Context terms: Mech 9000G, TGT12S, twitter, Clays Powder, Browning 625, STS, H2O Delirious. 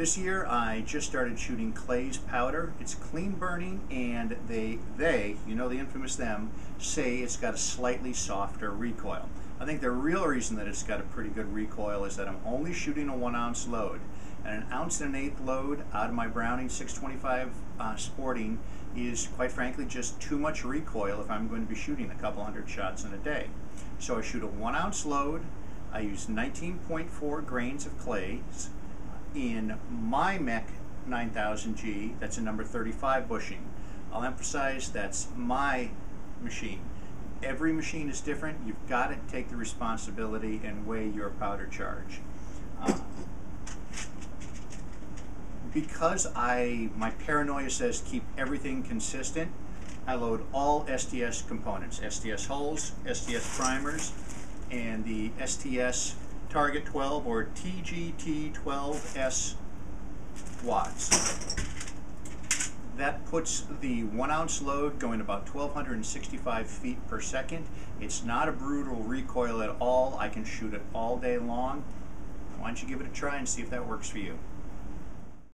This year I just started shooting Clays Powder. It's clean burning, and they, you know the infamous them, say it's got a slightly softer recoil. I think the real reason that it's got a pretty good recoil is that I'm only shooting a 1 ounce load. And an 1 1/8 ounce load out of my Browning 625 sporting is, quite frankly, just too much recoil if I'm going to be shooting a couple hundred shots in a day. So I shoot a 1 ounce load. I use 19.4 grains of clays. In my Mech 9000G, that's a number 35 bushing. I'll emphasize that's my machine. Every machine is different. You've got to take the responsibility and weigh your powder charge. Because my paranoia says keep everything consistent, I load all STS components, STS hulls, STS primers, and the STS Target 12 or TGT12S watts. That puts the 1 ounce load going about 1,265 feet per second. It's not a brutal recoil at all. I can shoot it all day long. Why don't you give it a try and see if that works for you?